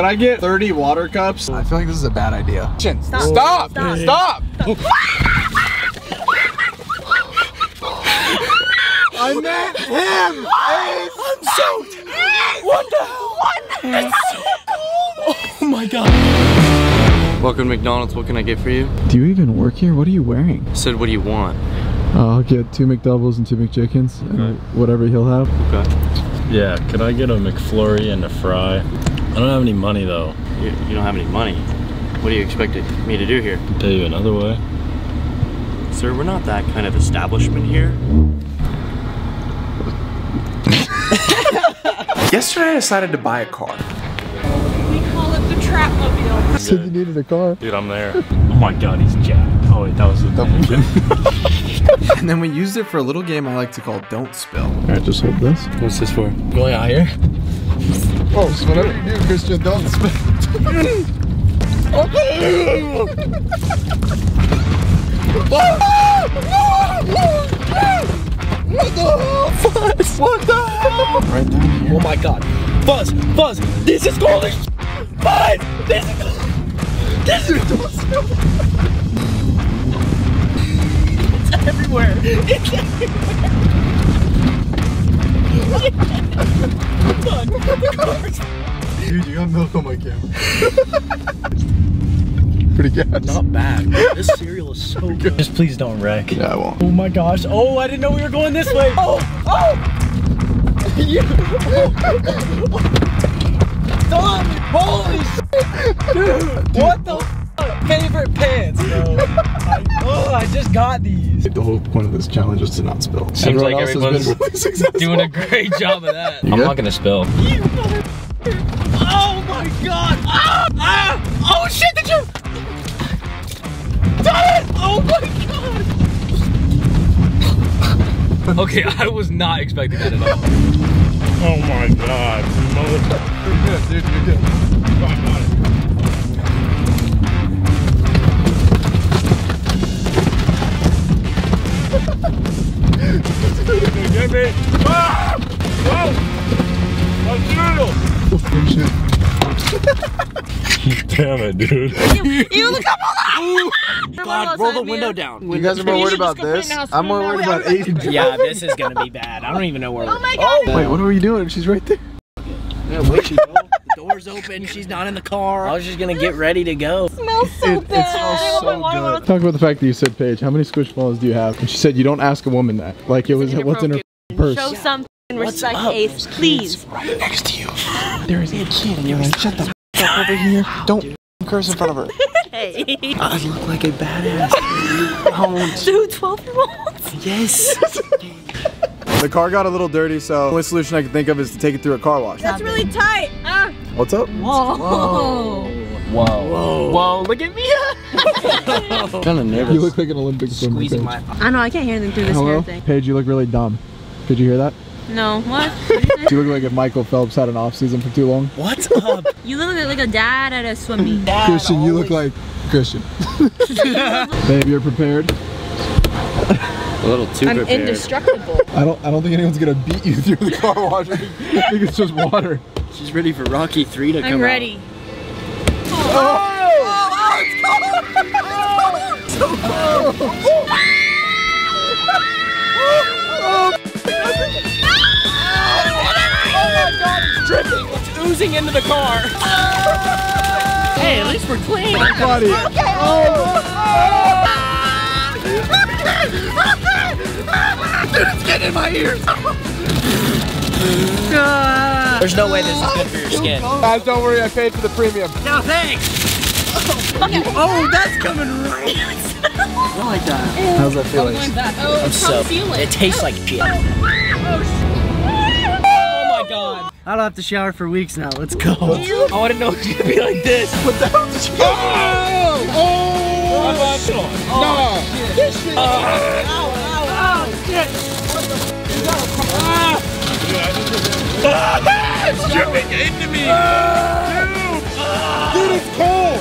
Can I get 30 water cups? I feel like this is a bad idea. Stop! Stop! Stop! I met him! I'm soaked! What the hell? What? It's so cold! Oh my god. Welcome to McDonald's. What can I get for you? Do you even work here? What are you wearing? I said, what do you want? I'll get 2 McDoubles and 2 McChickens, okay, and whatever he'll have. Okay. Yeah, could I get a McFlurry and a fry? I don't have any money though. You don't have any money? What do you expect me to do here? I'll pay you another way. Sir, we're not that kind of establishment here. Yesterday I decided to buy a car. We call it the Trapmobile. So you needed a car. Dude, I'm there. Oh my god, he's jacked. Oh wait, that was the Dominican. And then we used it for a little game I like to call Don't Spill. Alright, just hold this. What's this for? Going out here? Oh, so whatever you do, Christian, don't spill. What the hell? Fuzz! What the hell? Right down here. Oh my god. Fuzz! Fuzz! This is cold as Fuzz! This is Don't Spill! Everywhere. It's everywhere. Dude, you got milk on my camera. Pretty good. Not bad. This cereal is so good. Just please don't wreck. Yeah, I won't. Oh my gosh. Oh, I didn't know we were going this way. Oh, oh. Yeah. Stop. Holy shit. Dude, what the f? Favorite pants, bro. I just got these. The whole point of this challenge is to not spill. Seems everyone like everyone's really doing a great job of that. I'm not gonna spill. You mother. Oh my god! Ah! Ah! Oh shit! Did you? Damn it! Oh my god! Okay, I was not expecting that at all. Oh my god! Mother. You're good, dude. You're good. Oh, I got it. Get me! Ah! Whoa! I'm shit. Damn it, dude. You look up all that! God, roll the window down. You guys are more worried about this? I'm more worried about Asian. Yeah, this is gonna be bad. I don't even know where we're going. Oh my god! Wait, what are you doing? She's right there. Yeah, wait, she go. The door's open. She's not in the car. I was just gonna get ready to go. It smells so bad. It smells so good. Talk about the fact that you said, Paige, how many squish balls do you have? And she said, you don't ask a woman that. Like it was, what's in her purse? Show some respect, Ace, please. Right next to you. There is a kid, and you're like, shut the f over here. Don't curse in front of her. Hey. I look like a badass. Two 12-year-olds. Yes. The car got a little dirty, so the only solution I can think of is to take it through a car wash. That's really tight. What's up? Whoa. Whoa. Whoa. Whoa. Whoa. Look at me. I'm kind of nervous. You look like an Olympic swimmer. Squeezing my eyes. I know. I can't hear them through this mirror thing. Paige, you look really dumb. Did you hear that? No. What? You look like if Michael Phelps had an off season for too long. What's up? You look like a dad at a swim meet. Christian, always. You look like Christian. Babe, you're prepared. A little too prepared. I'm indestructible. I don't think anyone's gonna beat you through the car wash. I think it's just water. She's ready for Rocky 3 to come out. I'm ready. Oh! Oh! It's cold! It's so cold! Oh! Oh my god, it's dripping! It's oozing into the car! Hey, at least we're clean! Dude, it's getting in my ears! There's no way this is good for your skin. Guys, don't worry, I paid for the premium. No, thanks! Oh, okay. Oh, that's coming right! I like that. How's that feeling? Oh, I'm so feeling. It tastes like shit. Oh my god. I don't have to shower for weeks now, let's go. Oh, I didn't know it was going to be like this. What the hell did you get? Oh! Oh! Oh, no! This shit! Ow, shit! What the f? You gotta come on! It's dripping into me! Dude! Dude, it's cold!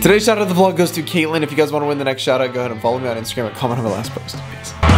Today's shout out of the vlog goes to Caitlin. If you guys want to win the next shout out, go ahead and follow me on Instagram and comment on my last post. Peace.